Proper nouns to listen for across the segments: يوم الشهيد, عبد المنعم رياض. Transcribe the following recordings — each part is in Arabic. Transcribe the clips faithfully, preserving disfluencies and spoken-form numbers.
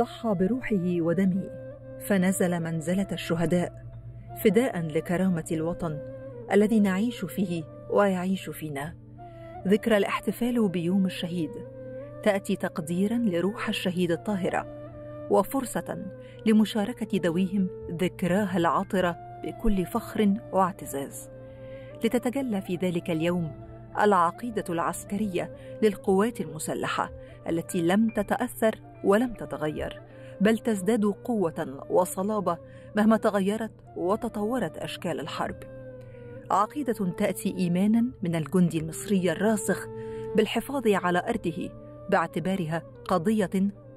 ضحى بروحه ودمه، فنزل منزلة الشهداء فداء لكرامة الوطن الذي نعيش فيه ويعيش فينا. ذكرى الاحتفال بيوم الشهيد تأتي تقديراً لروح الشهيد الطاهرة وفرصة لمشاركة ذويهم ذكراها العطرة بكل فخر واعتزاز. لتتجلى في ذلك اليوم العقيدة العسكرية للقوات المسلحة التي لم تتأثر ولم تتغير، بل تزداد قوة وصلابة مهما تغيرت وتطورت أشكال الحرب. عقيدة تأتي إيماناً من الجندي المصري الراسخ بالحفاظ على أرضه باعتبارها قضية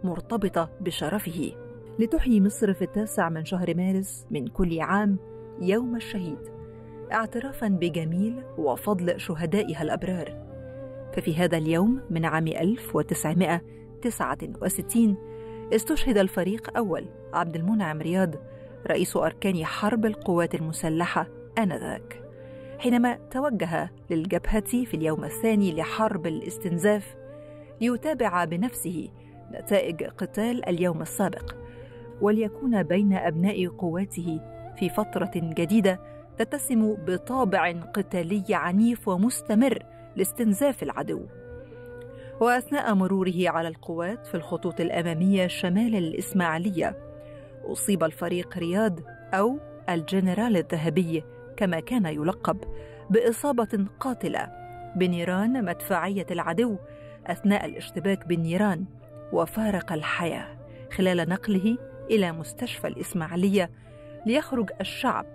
مرتبطة بشرفه. لتحيي مصر في التاسع من شهر مارس من كل عام يوم الشهيد اعترافاً بجميل وفضل شهدائها الأبرار. ففي هذا اليوم من عام ألف وتسعمائة وتسعة وستين استشهد الفريق أول عبد المنعم رياض رئيس أركان حرب القوات المسلحة آنذاك، حينما توجه للجبهة في اليوم الثاني لحرب الاستنزاف ليتابع بنفسه نتائج قتال اليوم السابق وليكون بين أبناء قواته في فترة جديدة تتسم بطابع قتالي عنيف ومستمر لاستنزاف العدو. وأثناء مروره على القوات في الخطوط الأمامية شمال الإسماعيلية أصيب الفريق رياض أو الجنرال الذهبي كما كان يلقب بإصابة قاتلة بنيران مدفعية العدو أثناء الاشتباك بالنيران، وفارق الحياة خلال نقله إلى مستشفى الإسماعيلية ليخرج الشعب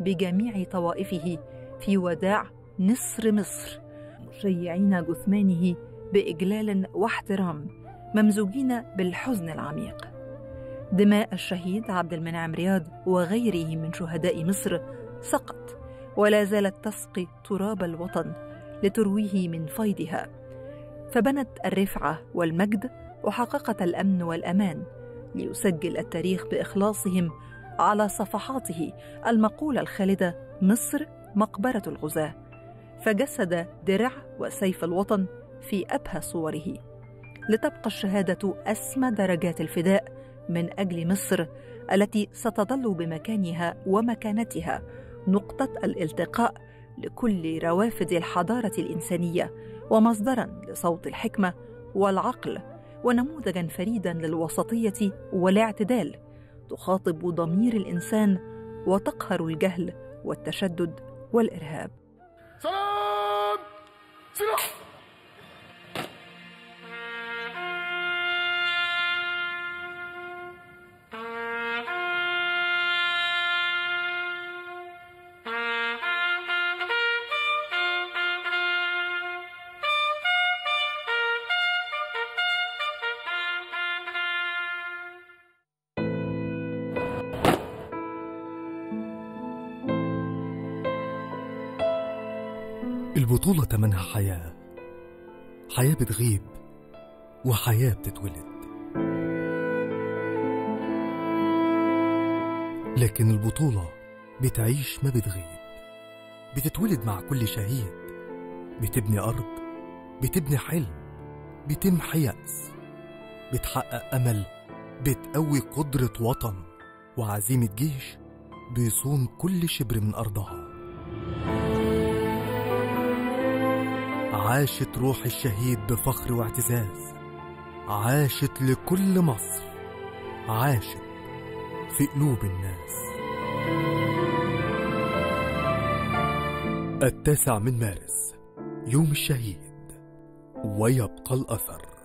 بجميع طوائفه في وداع نصر مصر مشيعين جثمانه بإجلال واحترام ممزوجين بالحزن العميق. دماء الشهيد عبد المنعم رياض وغيره من شهداء مصر سقط ولا زالت تسقي تراب الوطن لترويه من فيضها، فبنت الرفعة والمجد وحققت الأمن والأمان ليسجل التاريخ بإخلاصهم على صفحاته المقولة الخالدة مصر مقبرة الغزاة، فجسد درع وسيف الوطن في أبهى صوره لتبقى الشهادة أسمى درجات الفداء من أجل مصر التي ستظل بمكانها ومكانتها نقطة الالتقاء لكل روافد الحضارة الإنسانية ومصدراً لصوت الحكمة والعقل ونموذجاً فريداً للوسطية والاعتدال تخاطب ضمير الإنسان وتقهر الجهل والتشدد والإرهاب. سلام سلام. البطولة تمنها حياة، حياة بتغيب وحياة بتتولد، لكن البطولة بتعيش ما بتغيب، بتتولد مع كل شهيد، بتبني أرض، بتبني حلم، بتمحي يأس، بتحقق أمل، بتقوي قدرة وطن، وعزيمة جيش بيصون كل شبر من أرضها. عاشت روح الشهيد بفخر واعتزاز، عاشت لكل مصر، عاشت في قلوب الناس. التاسع من مارس يوم الشهيد ويبقى الأثر.